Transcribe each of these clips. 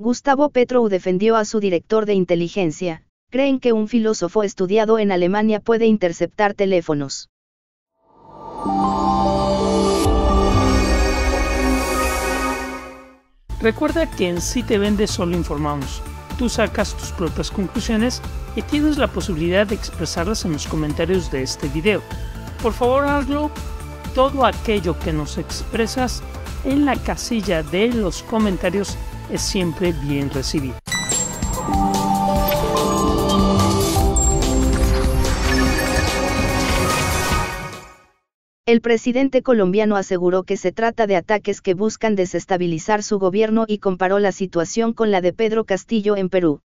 Gustavo Petro defendió a su director de inteligencia. Creen que un filósofo estudiado en Alemania puede interceptar teléfonos. Recuerda que en Si te vendes solo informamos. Tú sacas tus propias conclusiones y tienes la posibilidad de expresarlas en los comentarios de este video. Por favor, hazlo. Todo aquello que nos expresas en la casilla de los comentarios es siempre bien recibido. El presidente colombiano aseguró que se trata de ataques que buscan desestabilizar su gobierno y comparó la situación con la de Pedro Castillo en Perú.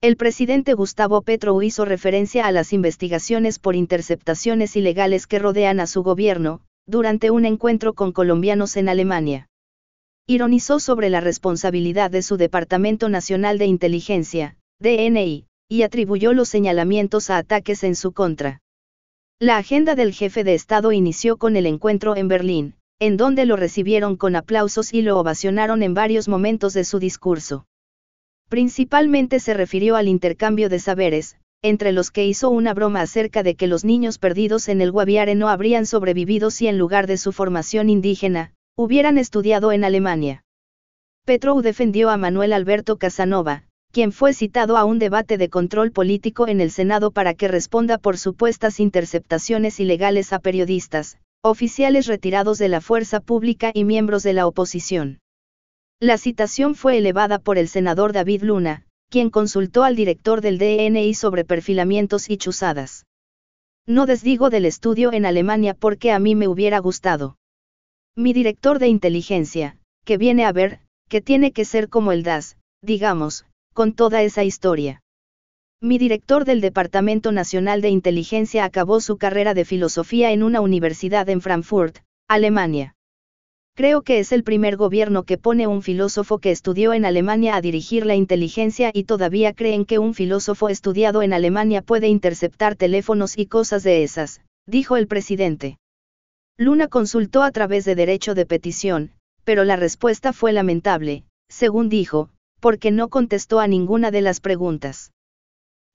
El presidente Gustavo Petro hizo referencia a las investigaciones por interceptaciones ilegales que rodean a su gobierno, durante un encuentro con colombianos en Alemania. Ironizó sobre la responsabilidad de su Departamento Nacional de Inteligencia, DNI, y atribuyó los señalamientos a ataques en su contra. La agenda del jefe de Estado inició con el encuentro en Berlín, en donde lo recibieron con aplausos y lo ovacionaron en varios momentos de su discurso. Principalmente se refirió al intercambio de saberes, entre los que hizo una broma acerca de que los niños perdidos en el Guaviare no habrían sobrevivido si en lugar de su formación indígena, hubieran estudiado en Alemania. Petro defendió a Manuel Alberto Casanova, quien fue citado a un debate de control político en el Senado para que responda por supuestas interceptaciones ilegales a periodistas, oficiales retirados de la Fuerza Pública y miembros de la oposición. La citación fue elevada por el senador David Luna, quien consultó al director del DNI sobre perfilamientos y chuzadas. No desdigo del estudio en Alemania porque a mí me hubiera gustado. Mi director de inteligencia, que viene a ver, que tiene que ser como el DAS, digamos, con toda esa historia. Mi director del Departamento Nacional de Inteligencia acabó su carrera de filosofía en una universidad en Frankfurt, Alemania. Creo que es el primer gobierno que pone un filósofo que estudió en Alemania a dirigir la inteligencia y todavía creen que un filósofo estudiado en Alemania puede interceptar teléfonos y cosas de esas, dijo el presidente. Luna consultó a través de derecho de petición, pero la respuesta fue lamentable, según dijo, porque no contestó a ninguna de las preguntas.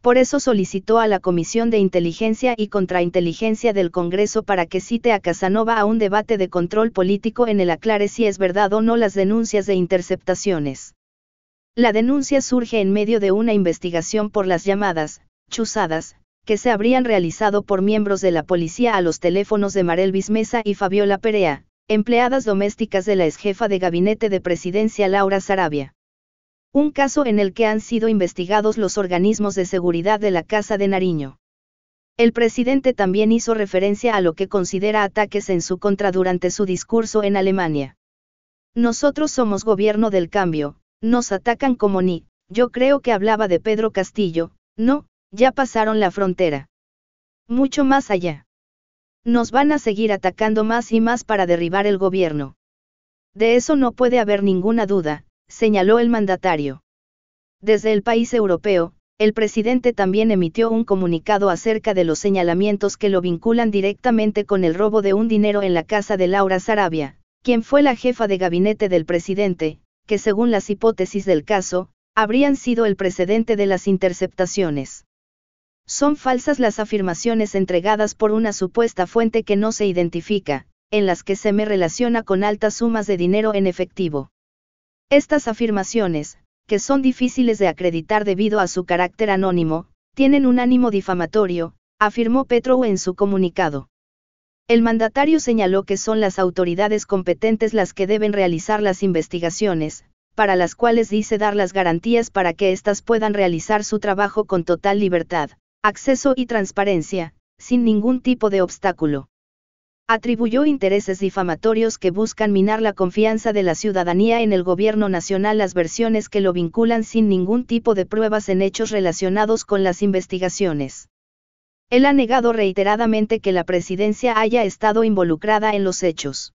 Por eso solicitó a la Comisión de Inteligencia y Contrainteligencia del Congreso para que cite a Casanova a un debate de control político en el aclare si es verdad o no las denuncias de interceptaciones. La denuncia surge en medio de una investigación por las llamadas chuzadas, que se habrían realizado por miembros de la policía a los teléfonos de Marelbis Mesa y Fabiola Perea, empleadas domésticas de la exjefa de gabinete de presidencia Laura Sarabia. Un caso en el que han sido investigados los organismos de seguridad de la Casa de Nariño. El presidente también hizo referencia a lo que considera ataques en su contra durante su discurso en Alemania. Nosotros somos gobierno del cambio, nos atacan como ni, yo creo que hablaba de Pedro Castillo, no, ya pasaron la frontera. Mucho más allá. Nos van a seguir atacando más y más para derribar el gobierno. De eso no puede haber ninguna duda, señaló el mandatario. Desde el país europeo, el presidente también emitió un comunicado acerca de los señalamientos que lo vinculan directamente con el robo de un dinero en la casa de Laura Sarabia, quien fue la jefa de gabinete del presidente, que según las hipótesis del caso, habrían sido el precedente de las interceptaciones. Son falsas las afirmaciones entregadas por una supuesta fuente que no se identifica, en las que se me relaciona con altas sumas de dinero en efectivo. Estas afirmaciones, que son difíciles de acreditar debido a su carácter anónimo, tienen un ánimo difamatorio, afirmó Petro en su comunicado. El mandatario señaló que son las autoridades competentes las que deben realizar las investigaciones, para las cuales dice dar las garantías para que éstas puedan realizar su trabajo con total libertad, acceso y transparencia, sin ningún tipo de obstáculo. Atribuyó intereses difamatorios que buscan minar la confianza de la ciudadanía en el gobierno nacional las versiones que lo vinculan sin ningún tipo de pruebas en hechos relacionados con las investigaciones. Él ha negado reiteradamente que la presidencia haya estado involucrada en los hechos.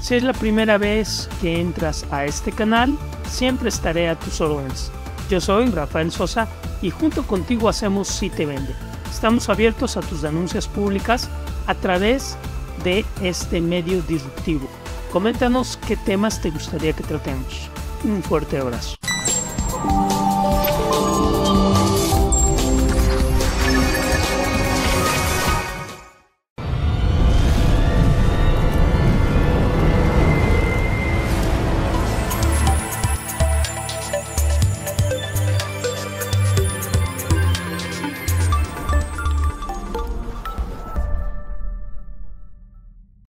Si es la primera vez que entras a este canal, siempre estaré a tus órdenes. Yo soy Rafael Sosa y junto contigo hacemos Si te vende. Estamos abiertos a tus denuncias públicas a través de este medio disruptivo. Coméntanos qué temas te gustaría que tratemos. Un fuerte abrazo.